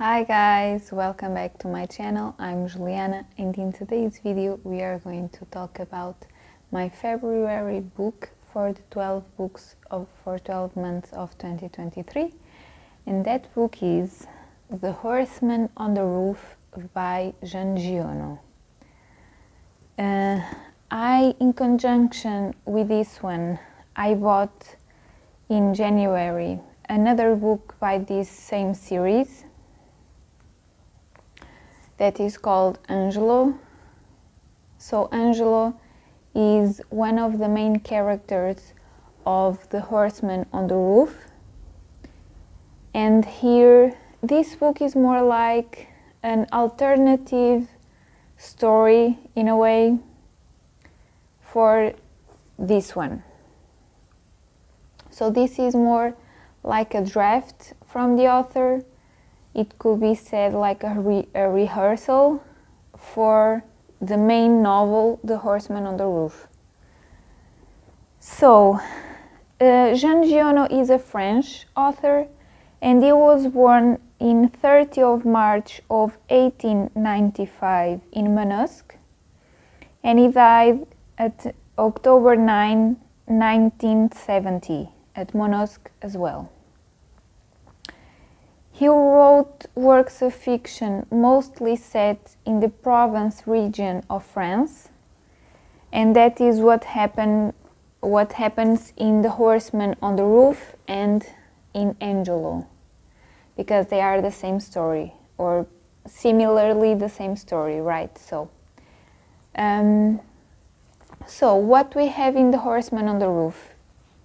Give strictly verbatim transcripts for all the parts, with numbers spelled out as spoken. Hi guys, welcome back to my channel. I'm Juliana, and in today's video we are going to talk about my February book for the twelve books of for twelve months of twenty twenty-three, and that book is The Horseman on the Roof by Jean Giono. Uh, I, in conjunction with this one, I bought in January another book by this same series that is called Angelo. So Angelo is one of the main characters of The Horseman on the Roof, and here this book is more like an alternative story in a way for this one. So this is more like a draft from the author. It could be said like a, re a rehearsal for the main novel, The Horseman on the Roof. So, uh, Jean Giono is a French author, and he was born in thirtieth of March of eighteen ninety-five in Manosque, and he died at October ninth, nineteen seventy, at Manosque as well. He wrote works of fiction mostly set in the Provence region of France, and that is what happened, what happens in The Horseman on the Roof and in Angelo, because they are the same story, or similarly the same story, right? So, um, so what we have in The Horseman on the Roof?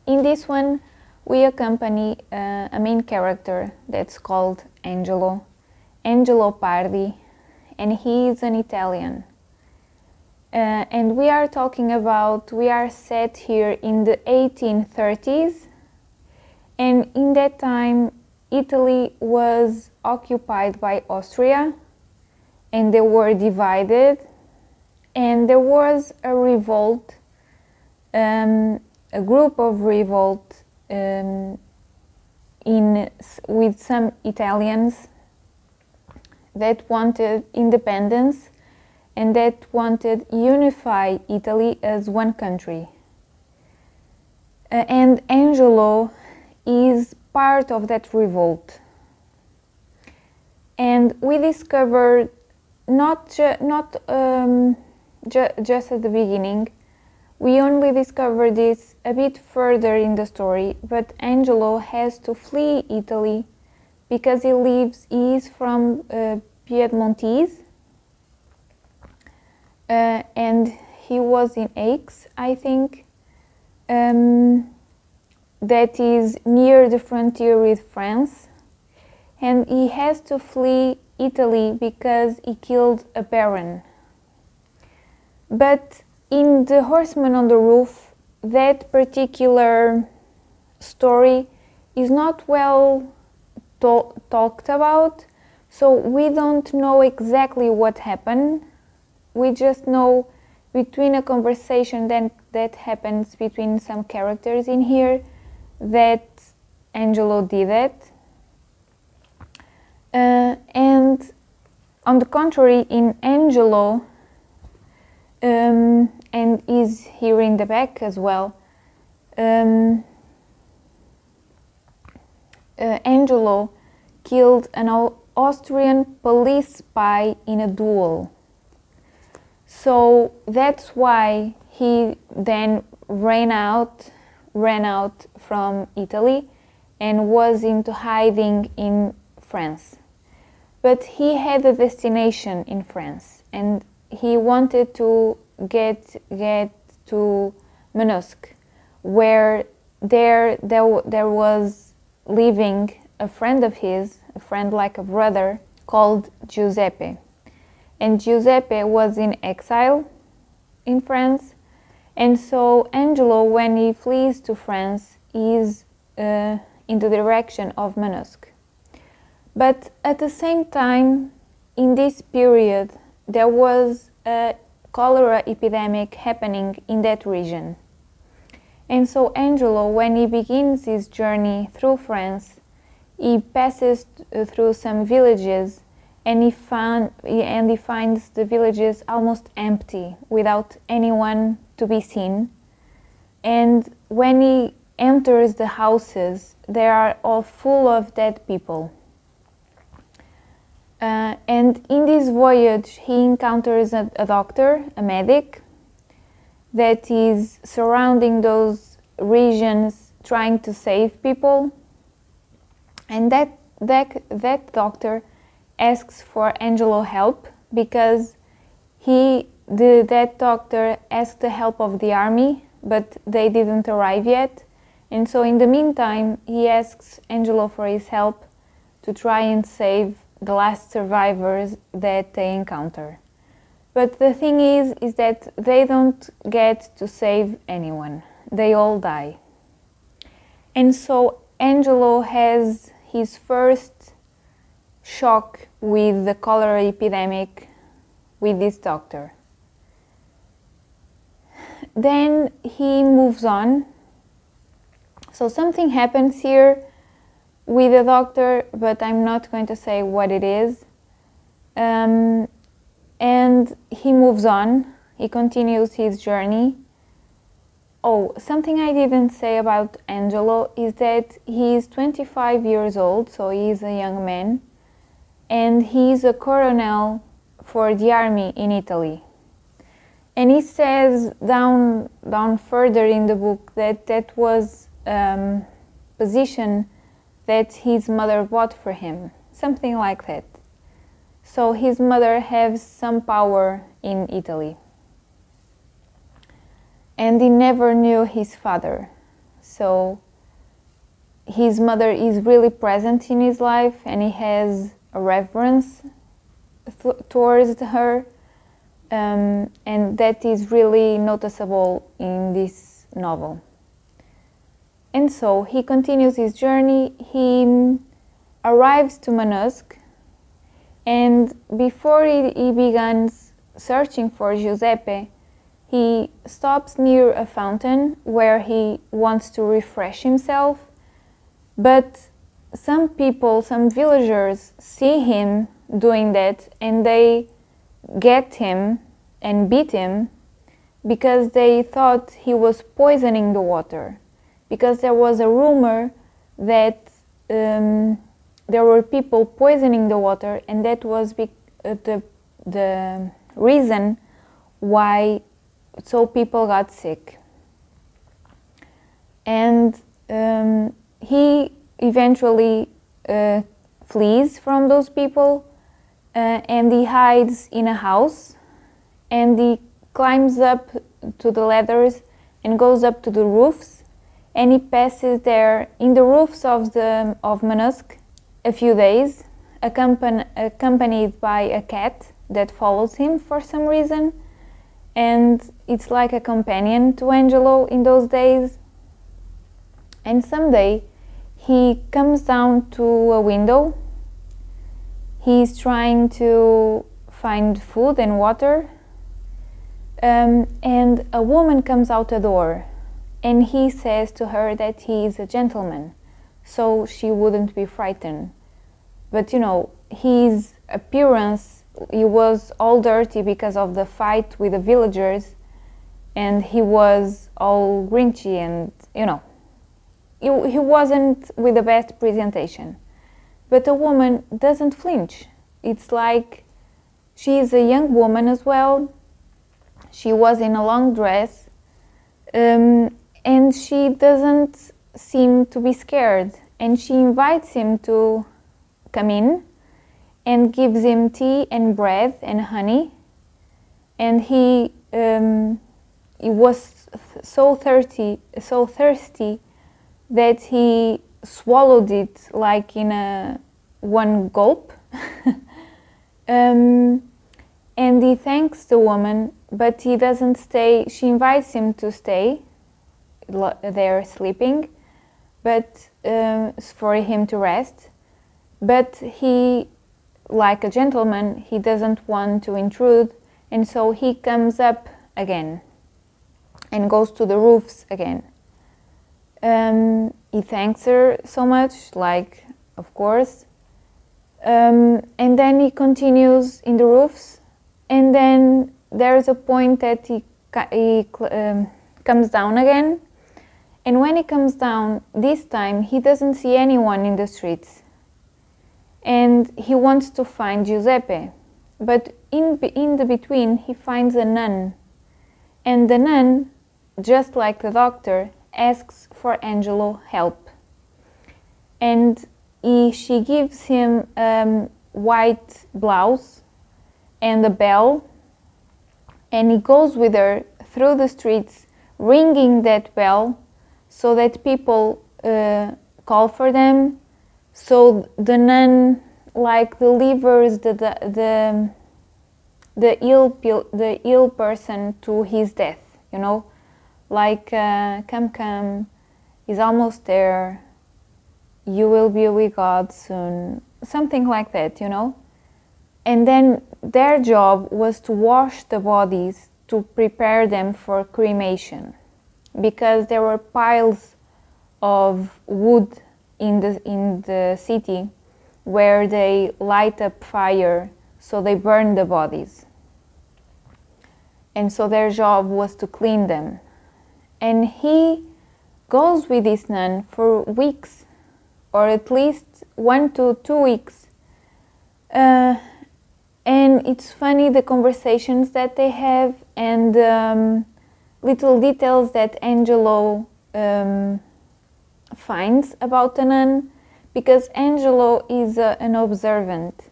In this one, we accompany uh, a main character that's called Angelo, Angelo Pardi, and he is an Italian. Uh, and we are talking about, we are set here in the eighteen thirties, and in that time Italy was occupied by Austria, and they were divided, and there was a revolt, um, a group of revolt Um, in with some Italians that wanted independence and that wanted unify Italy as one country. Uh, and Angelo is part of that revolt. And we discovered not ju not um, ju just at the beginning. We only discover this a bit further in the story, but Angelo has to flee Italy because he lives, he is from uh, Piedmontese, uh, and he was in Aix, I think, um, that is near the frontier with France, and he has to flee Italy because he killed a baron. But in The Horseman on the Roof, that particular story is not well to talked about, so we don't know exactly what happened. We just know between a conversation that, that happens between some characters in here that Angelo did it. Uh, and on the contrary, in Angelo, um, and is here in the back as well. Um, uh, Angelo killed an Austrian police spy in a duel. So that's why he then ran out, ran out from Italy and was into hiding in France. But he had a destination in France, and he wanted to Get get to Manosque, where there there there was living a friend of his, a friend like a brother called Giuseppe, and Giuseppe was in exile in France, and so Angelo, when he flees to France, is uh, in the direction of Manosque. But at the same time, in this period, there was a cholera epidemic happening in that region, And so Angelo, when he begins his journey through France, he passes through some villages and he, found, and he finds the villages almost empty, without anyone to be seen. And when he enters the houses, they are all full of dead people. Uh, and in this voyage, he encounters a, a doctor, a medic, that is surrounding those regions trying to save people. And that, that, that doctor asks for Angelo's help because he, the, that doctor asked the help of the army, but they didn't arrive yet. And so in the meantime, he asks Angelo for his help to try and save the last survivors that they encounter. But the thing is, is that they don't get to save anyone. They all die. And so Angelo has his first shock with the cholera epidemic with this doctor. Then he moves on. So something happens here with the doctor, but I'm not going to say what it is. Um, and he moves on, he continues his journey. Oh, something I didn't say about Angelo is that he is twenty-five years old, so he is a young man, and he is a colonel for the army in Italy. And he says down, down further in the book that that was um, position that his mother bought for him, something like that. So his mother has some power in Italy. And he never knew his father. So his mother is really present in his life and he has a reverence towards her. Um, and that is really noticeable in this novel. And so he continues his journey. He arrives to Manosque, and before he, he begins searching for Giuseppe, he stops near a fountain where he wants to refresh himself. But some people, some villagers, see him doing that and they get him and beat him because they thought he was poisoning the water. Because there was a rumor that um, there were people poisoning the water, and that was be uh, the, the reason why so people got sick. And um, he eventually uh, flees from those people, uh, and he hides in a house, and he climbs up to the ladders and goes up to the roofs, and he passes there in the roofs of, the, of Manosque a few days, accompanied, accompanied by a cat that follows him for some reason, and it's like a companion to Angelo in those days. And someday he comes down to a window. He's trying to find food and water, um, and a woman comes out a door, and he says to her that he is a gentleman, so she wouldn't be frightened. But you know, his appearance, he was all dirty because of the fight with the villagers, and he was all grinchy, and you know, he, he wasn't with the best presentation. But the woman doesn't flinch. It's like she is a young woman as well. She was in a long dress, um, and she doesn't seem to be scared, and she invites him to come in and gives him tea and bread and honey. And he, um, he was so thirsty, so thirsty that he swallowed it like in a one gulp. um, and he thanks the woman, but he doesn't stay. She invites him to stay there sleeping, but um, for him to rest. But he, like a gentleman, he doesn't want to intrude, and so he comes up again and goes to the roofs again. Um, he thanks her so much, like, of course. Um, and then he continues in the roofs, and then there's a point that he, he um, comes down again. And when he comes down, this time he doesn't see anyone in the streets. And he wants to find Giuseppe, but in, in the between he finds a nun. And the nun, just like the doctor, asks for Angelo help. And he, she gives him a um, white blouse and a bell, and he goes with her through the streets ringing that bell so that people uh, call for them. So the nun, like, delivers the, the, the, the, ill, the ill person to his death, you know? Like, uh, come, come, he's almost there, you will be with God soon, something like that, you know? And then their job was to wash the bodies to prepare them for cremation, because there were piles of wood in the, in the city where they light up fire, so they burn the bodies. And so their job was to clean them. And he goes with this nun for weeks, or at least one to two weeks. Uh, and it's funny, the conversations that they have, and um, little details that Angelo um, finds about the nun, because Angelo is uh, an observant,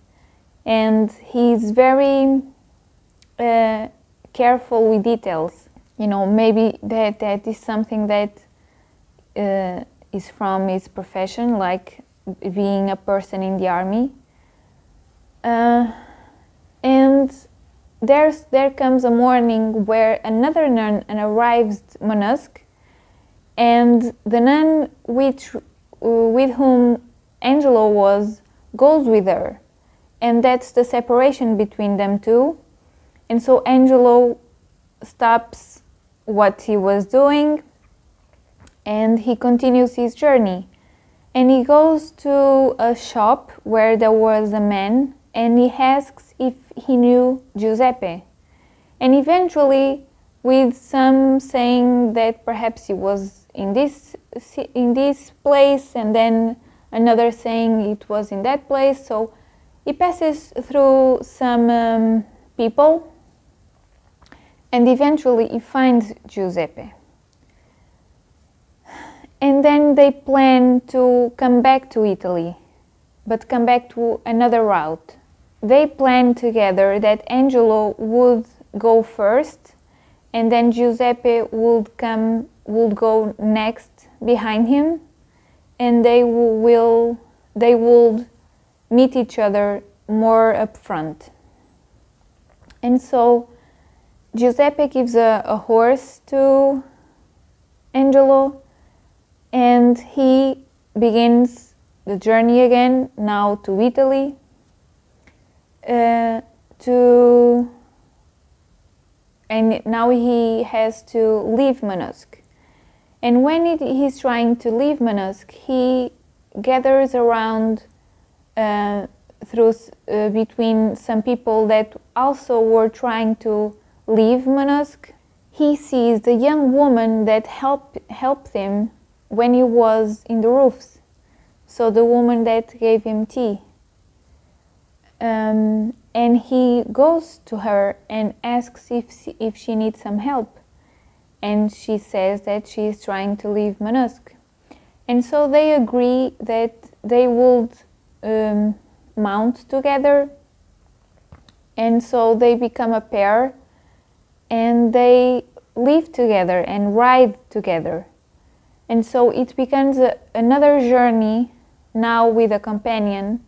and he's very uh, careful with details. You know, maybe that, that is something that uh, is from his profession, like being a person in the army. Uh, and there's, there comes a morning where another nun arrives at Manosque, and the nun which, with whom Angelo was goes with her. And that's the separation between them two. And so Angelo stops what he was doing, and he continues his journey, and he goes to a shop where there was a man, and he asks if he knew Giuseppe, and eventually, with some saying that perhaps he was in this in this place, and then another saying it was in that place, so he passes through some um, people, and eventually he finds Giuseppe. And then they plan to come back to Italy, but come back to another route. They plan together that Angelo would go first, and then Giuseppe would come, would go next behind him, and they will, they would meet each other more up front. And so Giuseppe gives a, a horse to Angelo, and he begins the journey again, now to Italy, uh, to, and now he has to leave Manosque. And when it, he's trying to leave Manosque, he gathers around uh, through, uh, between some people that also were trying to leave Manosque. He sees the young woman that help, helped him when he was in the roofs, so the woman that gave him tea. Um, and he goes to her and asks if she, if she needs some help, and she says that she is trying to leave Manosque. And so they agree that they would um, mount together, and so they become a pair, and they live together and ride together. And so it becomes a, another journey now with a companion,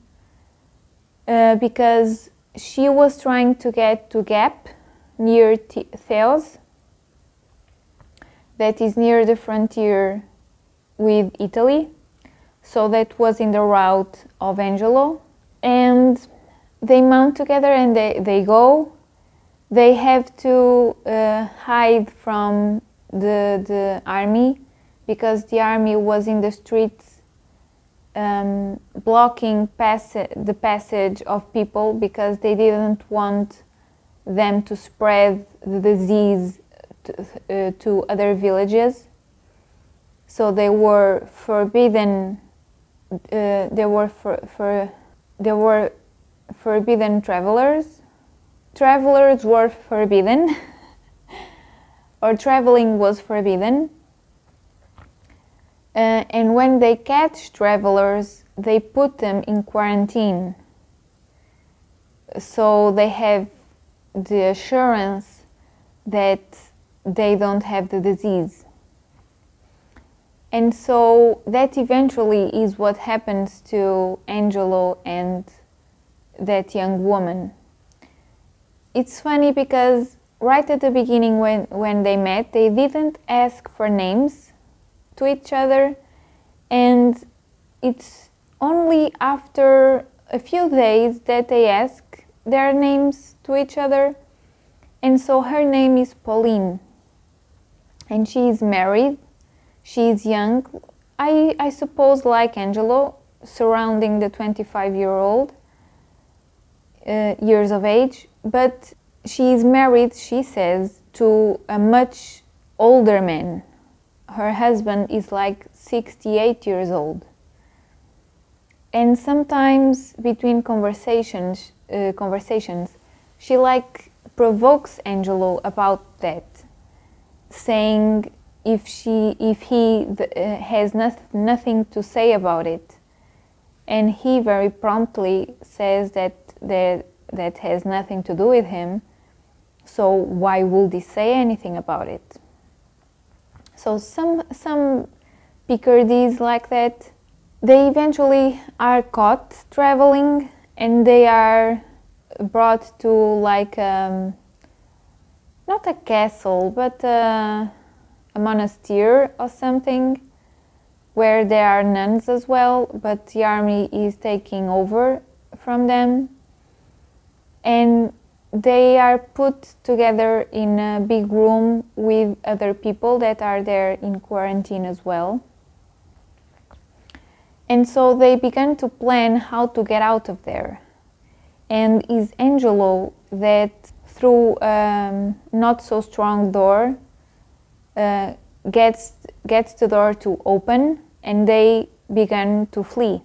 uh, because she was trying to get to Gap, near Théus, that is near the frontier with Italy. So that was in the route of Angelo. And they mount together and they, they go. They have to uh, hide from the, the army because the army was in the streets um, blocking passa the passage of people because they didn't want them to spread the disease to, uh, to other villages. So they were forbidden, uh, they were for, for, they were forbidden travelers. Travelers were forbidden, or traveling was forbidden. Uh, and when they catch travelers, they put them in quarantine. So they have the assurance that they don't have the disease. And so that eventually is what happens to Angelo and that young woman. It's funny because right at the beginning when, when they met, they didn't ask for names to each other, and it's only after a few days that they ask their names to each other. And so her name is Pauline, and she is married, she is young, I, I suppose like Angelo, surrounding the twenty-five-year-old uh, years of age. But she is married, she says, to a much older man. Her husband is like sixty-eight years old. And sometimes between conversations, uh, conversations, she like provokes Angelo about that, saying if she, if he uh, has not, nothing to say about it, and he very promptly says that there. That has nothing to do with him, so why would he say anything about it? So some, some picardies like that, they eventually are caught traveling, and they are brought to like, um, not a castle, but a, a monastery or something, where there are nuns as well, but the army is taking over from them. And they are put together in a big room with other people that are there in quarantine as well. And so they began to plan how to get out of there. And is Angelo that through a not so strong door uh, gets, gets the door to open, and they began to flee.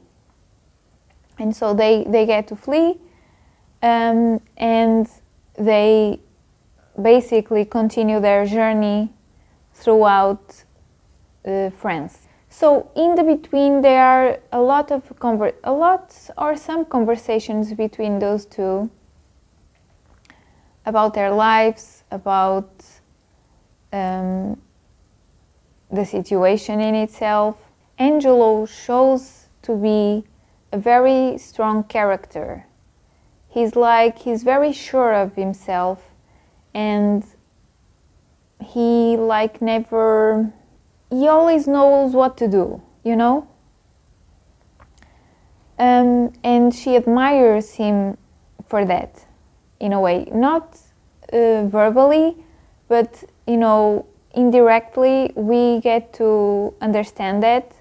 And so they, they get to flee. Um, and they basically continue their journey throughout uh, France. So in the between there are a lot of conver a lot or some conversations between those two about their lives, about um, the situation in itself. Angelo shows to be a very strong character. He's like, he's very sure of himself, and he like never, he always knows what to do, you know? Um, and she admires him for that, in a way. Not uh, verbally, but, you know, indirectly we get to understand that.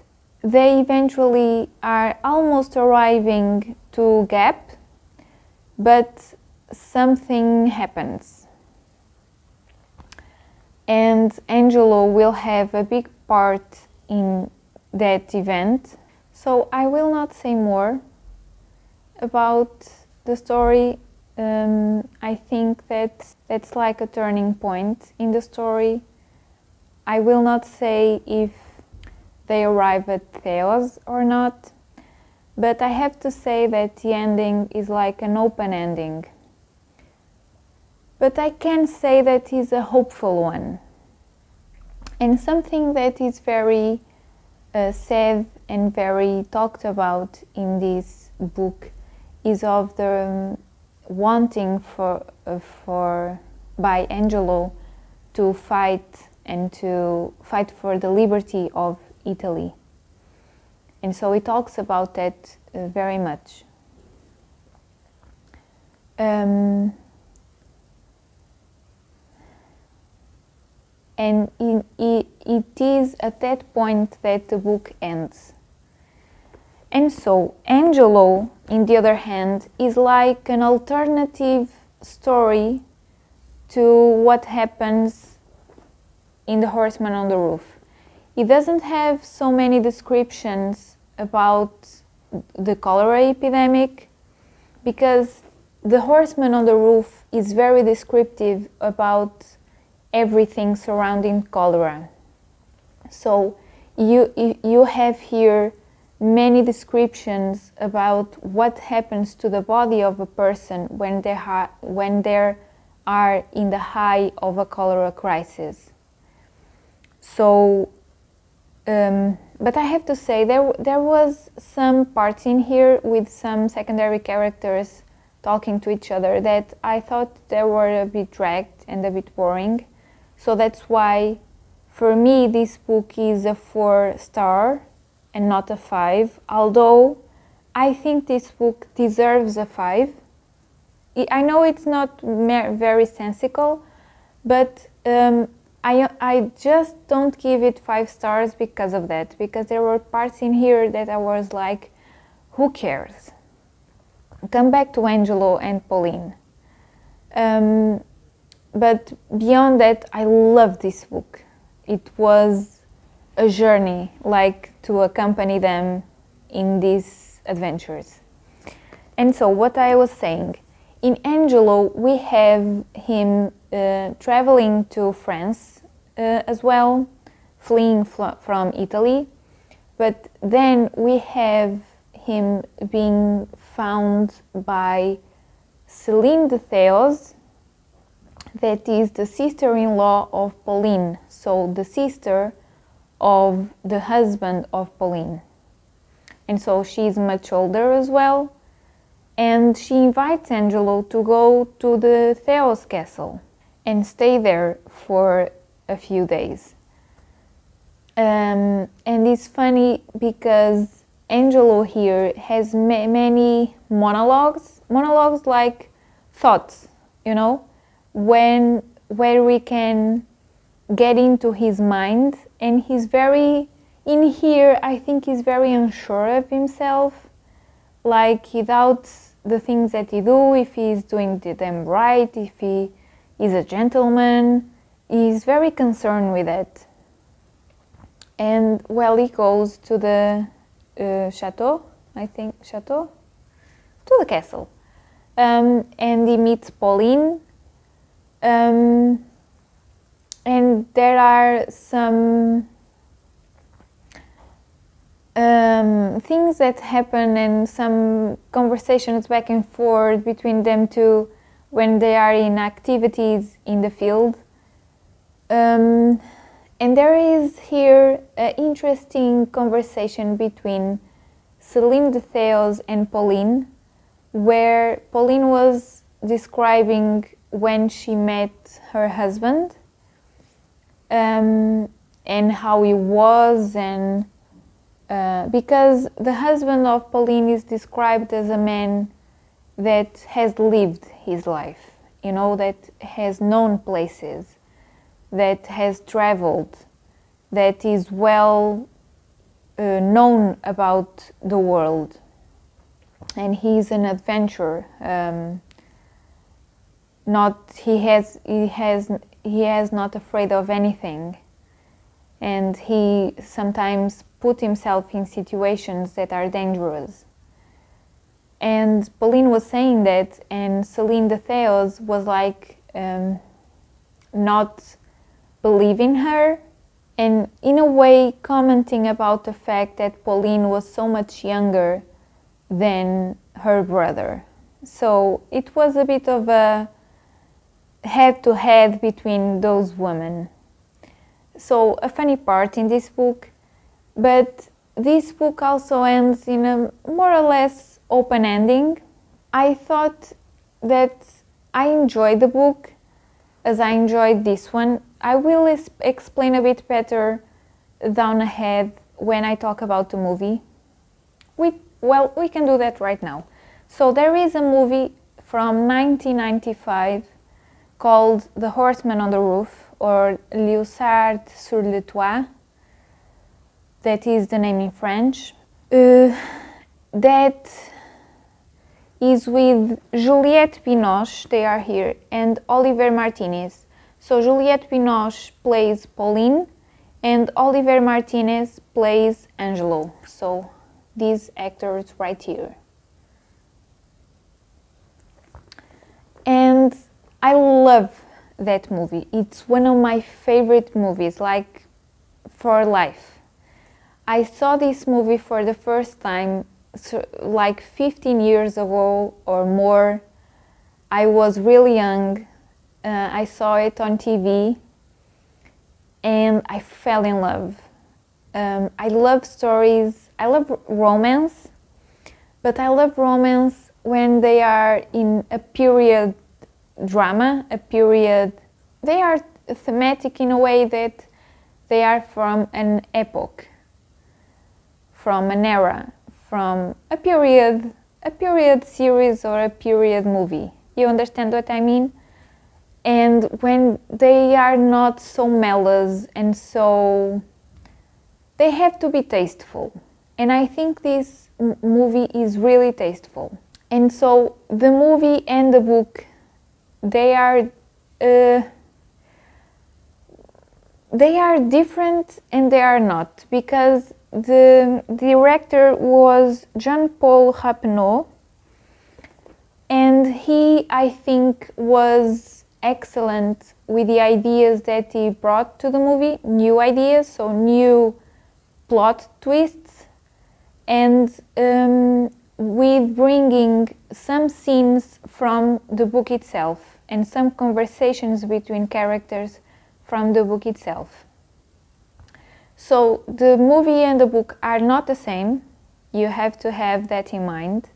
They eventually are almost arriving to Gap, but something happens, and Angelo will have a big part in that event. So I will not say more about the story. Um, I think that that's like a turning point in the story. I will not say if they arrive at Théus or not. But I have to say that the ending is like an open ending. But I can say that it's a hopeful one. And something that is very uh, said and very talked about in this book is of the um, wanting for, uh, for, by Angelo to fight and to fight for the liberty of Italy. And so he talks about that uh, very much. Um, and in, it, it is at that point that the book ends. And so, Angelo, on the other hand, is like an alternative story to what happens in The Horseman on the Roof. It doesn't have so many descriptions about the cholera epidemic, because The Horseman on the Roof is very descriptive about everything surrounding cholera. So you, you have here many descriptions about what happens to the body of a person when they, ha when they are in the high of a cholera crisis. So, um, but I have to say, there, there was some parts in here with some secondary characters talking to each other that I thought they were a bit dragged and a bit boring. So that's why, for me, this book is a four star and not a five, although I think this book deserves a five. I know it's not very sensical, but um, I, I just don't give it five stars because of that, because there were parts in here that I was like, who cares? Come back to Angelo and Pauline. Um, but beyond that, I love this book. It was a journey, like to accompany them in these adventures. And so, what I was saying, in Angelo, we have him uh, traveling to France uh, as well, fleeing from Italy. But then we have him being found by Céline de Théus, that is the sister-in-law of Pauline, so the sister of the husband of Pauline. And so she's much older as well. And she invites Angelo to go to the Theos castle and stay there for a few days. Um, and it's funny because Angelo here has ma many monologues, monologues like thoughts, you know, when where we can get into his mind. And he's very, in here, I think he's very unsure of himself, like he doubts the things that he do, if he's doing them right, if he is a gentleman. He's very concerned with that. And well, he goes to the uh, chateau, I think, chateau? to the castle. Um, and he meets Pauline. Um, and there are some Um, things that happen and some conversations back and forth between them two when they are in activities in the field. Um, and there is here an interesting conversation between Céline de Théus and Pauline, where Pauline was describing when she met her husband um, and how he was, and Uh, because the husband of Pauline is described as a man that has lived his life, you know, that has known places, that has traveled, that is well uh, known about the world. And he's an adventurer. Um, not he has he has he has not afraid of anything, and he sometimes put himself in situations that are dangerous. And Pauline was saying that, and Céline de Théus was like um, not believing her, and in a way commenting about the fact that Pauline was so much younger than her brother. So it was a bit of a head-to-head between those women. So a funny part in this book. But this book also ends in a more or less open ending. I thought that I enjoyed the book as I enjoyed this one. I will explain a bit better down ahead when I talk about the movie. We, well, we can do that right now. So there is a movie from nineteen ninety-five called The Horseman on the Roof, or Le Hussard sur le Toit, that is the name in French, uh, that is with Juliette Binoche, they are here, and Olivier Martinez. So Juliette Binoche plays Pauline and Olivier Martinez plays Angelo. So these actors right here. And I love that movie. It's one of my favorite movies, like for life. I saw this movie for the first time so like fifteen years ago or more. I was really young. Uh, I saw it on T V and I fell in love. Um, I love stories, I love romance, but I love romance when they are in a period drama, a period. They are thematic in a way that they are from an epoch, from an era, from a period, a period series or a period movie. You understand what I mean? And when they are not so mellow and so, they have to be tasteful. And I think this movie is really tasteful. And so the movie and the book, they are, uh, they are different and they are not, because the director was Jean-Paul Rappeneau, and he, I think, was excellent with the ideas that he brought to the movie, new ideas, so new plot twists, and um, with bringing some scenes from the book itself and some conversations between characters from the book itself. So the movie and the book are not the same, you have to have that in mind,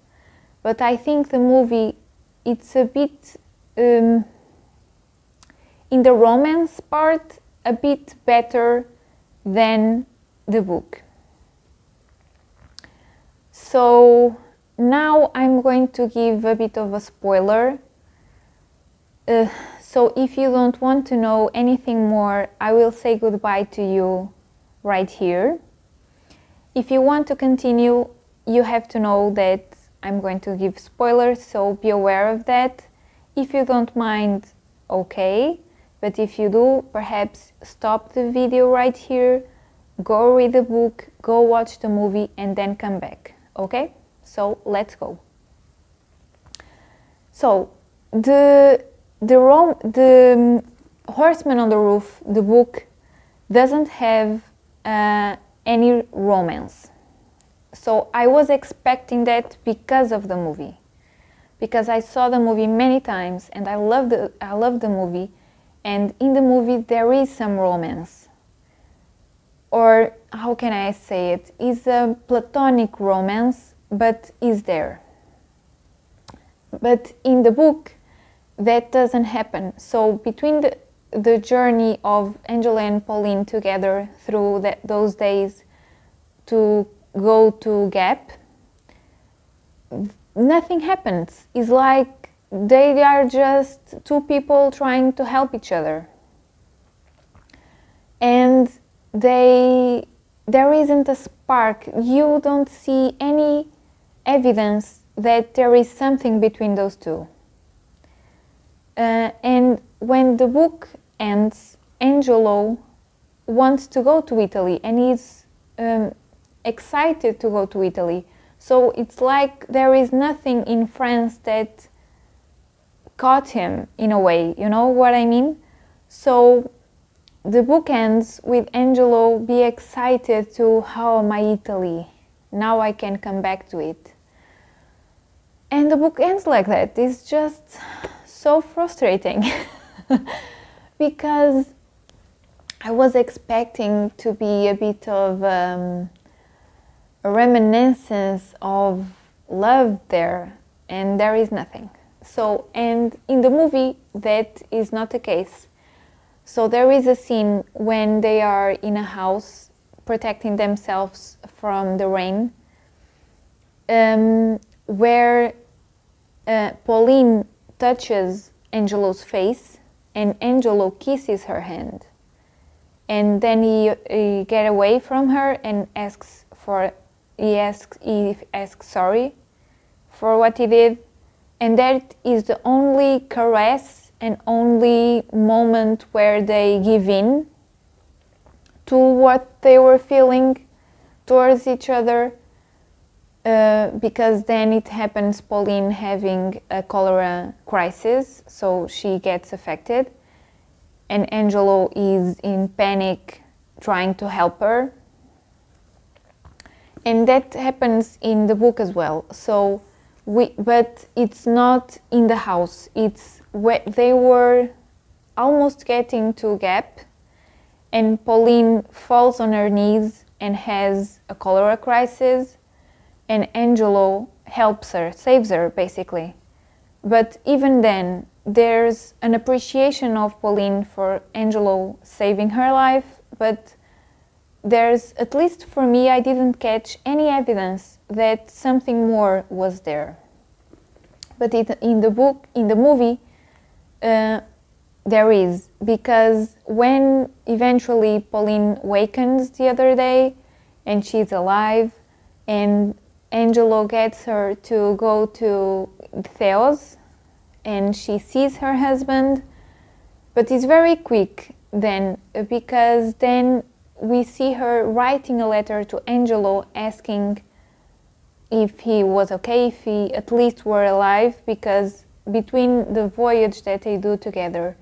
but I think the movie, it's a bit um, in the romance part, a bit better than the book. So now I'm going to give a bit of a spoiler. Uh, so if you don't want to know anything more, I will say goodbye to you right here. If you want to continue, you have to know that I'm going to give spoilers, so be aware of that. If you don't mind, okay. But if you do, perhaps stop the video right here, go read the book, go watch the movie and then come back, okay? So let's go. So the, the, rom the Horseman on the Roof, the book, doesn't have uh, any romance. So I was expecting that because of the movie, because I saw the movie many times and I loved the, I loved the movie. And in the movie there is some romance, or how can I say it, is a platonic romance, but is there. But in the book that doesn't happen. So between the, the journey of Angelo and Pauline together through that, those days to go to Gap, nothing happens. It's like they are just two people trying to help each other, and they there isn't a spark. You don't see any evidence that there is something between those two. Uh, and when the book ends, Angelo wants to go to Italy and he's um, excited to go to Italy. So it's like there is nothing in France that caught him in a way, you know what I mean? So the book ends with Angelo be excited to, how am I Italy? Now I can come back to it. And the book ends like that. It's just so frustrating because I was expecting to be a bit of um, a reminiscence of love there, and there is nothing. So, and in the movie that is not the case. So there is a scene when they are in a house protecting themselves from the rain, um, where uh, Pauline touches Angelo's face and Angelo kisses her hand. And then he, he gets away from her and asks for, he asks, he asks sorry for what he did. And that is the only caress and only moment where they give in to what they were feeling towards each other. Uh, because then it happens, Pauline having a cholera crisis, so she gets affected, and Angelo is in panic trying to help her, and that happens in the book as well. So we, but it's not in the house, it's where they were almost getting to Gap, and Pauline falls on her knees and has a cholera crisis. And Angelo helps her, saves her, basically. But even then, there's an appreciation of Pauline for Angelo saving her life, but there's, at least for me, I didn't catch any evidence that something more was there. But it, in the book, in the movie, uh, there is, because when eventually Pauline wakens the other day and she's alive, and Angelo gets her to go to Théus, and she sees her husband, but it's very quick then, because then we see her writing a letter to Angelo asking if he was okay, if he at least were alive, because between the voyage that they do together,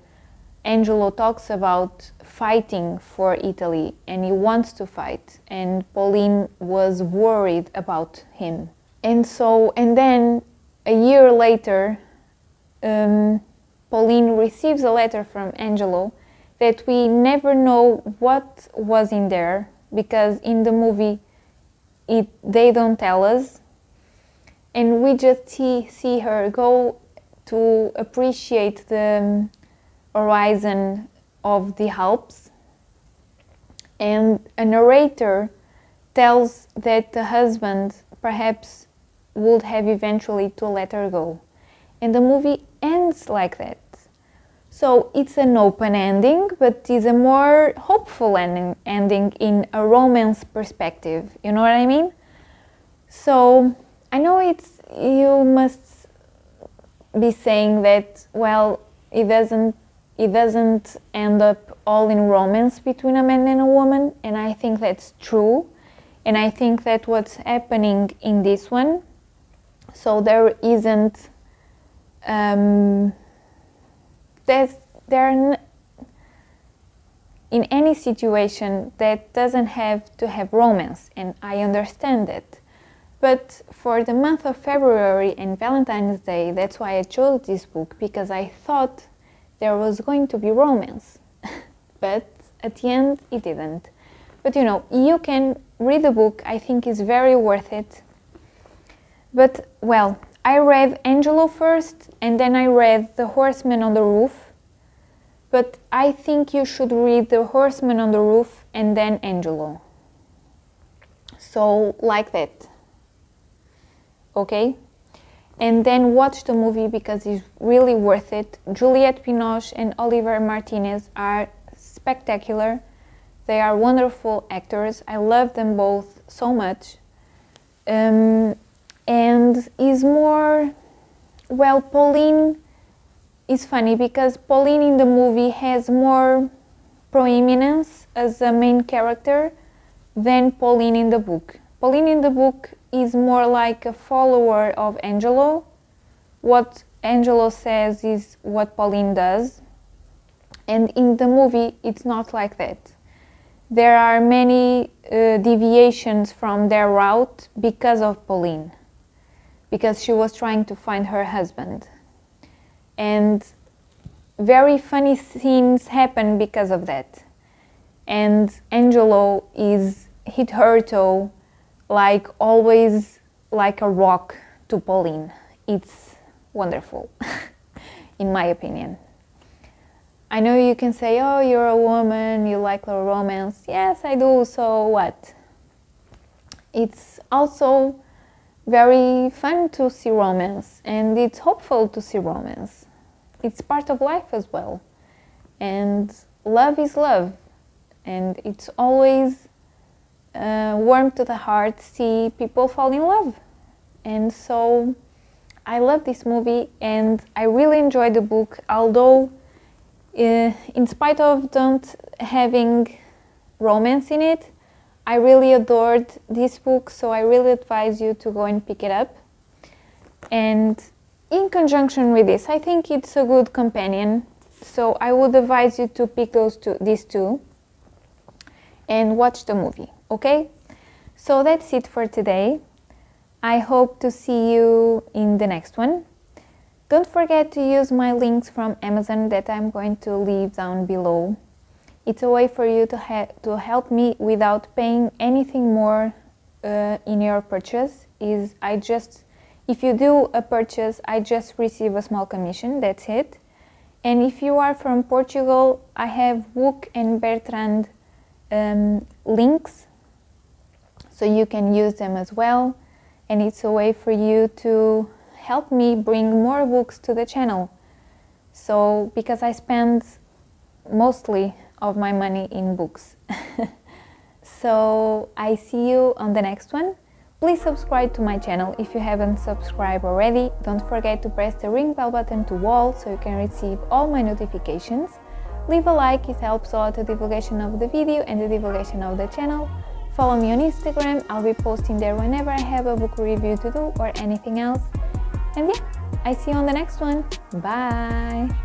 Angelo talks about fighting for Italy, and he wants to fight, and Pauline was worried about him. And so, and then a year later, um, Pauline receives a letter from Angelo that we never know what was in there, because in the movie it, they don't tell us, and we just see, see her go to appreciate the um, horizon of the Alps, and a narrator tells that the husband perhaps would have eventually to let her go, and the movie ends like that. So it's an open ending, but it's a more hopeful ending, ending in a romance perspective, you know what I mean? So I know it's, you must be saying that, well, it doesn't It doesn't end up all in romance between a man and a woman, and I think that's true, and I think that what's happening in this one, so there isn't, um, there's, there are n in any situation that doesn't have to have romance, and I understand that. But for the month of February and Valentine's Day, that's why I chose this book, because I thought there was going to be romance, but at the end it didn't. But you know, you can read the book, I think it's very worth it. But, well, I read Angelo first, and then I read The Horseman on the Roof, but I think you should read The Horseman on the Roof and then Angelo. So, like that, okay? And then watch the movie, because it's really worth it. Juliette Binoche and Olivier Martinez are spectacular. They are wonderful actors. I love them both so much. Um, and is more... Well, Pauline is funny, because Pauline in the movie has more proeminence as a main character than Pauline in the book. Pauline in the book is more like a follower of Angelo. What Angelo says is what Pauline does. And in the movie, it's not like that. There are many uh, deviations from their route because of Pauline, because she was trying to find her husband. And very funny scenes happen because of that. And Angelo is hit her toe, like always, like a rock to Pauline. It's wonderful, in my opinion. I know you can say, oh, you're a woman, you like the romance. Yes, I do, so what? It's also very fun to see romance, and it's hopeful to see romance. It's part of life as well. And love is love, and it's always uh, warm to the heart to see people fall in love. And so I love this movie, and I really enjoyed the book, although uh, in spite of not having romance in it, I really adored this book, so I really advise you to go and pick it up. And in conjunction with this, I think it's a good companion. So I would advise you to pick those two, these two, and watch the movie, okay? So that's it for today. I hope to see you in the next one. Don't forget to use my links from Amazon that I'm going to leave down below. It's a way for you to, ha to help me without paying anything more uh, in your purchase. Is I just, if you do a purchase, I just receive a small commission, that's it. And if you are from Portugal, I have Wook and Bertrand um, links, so you can use them as well. And it's a way for you to help me bring more books to the channel. So, because I spend mostly of my money in books. So, I see you on the next one. Please subscribe to my channel if you haven't subscribed already. Don't forget to press the ring bell button to all so you can receive all my notifications. Leave a like, it helps a lot the divulgation of the video and the divulgation of the channel. Follow me on Instagram, I'll be posting there whenever I have a book review to do or anything else. And yeah, I see you on the next one. Bye!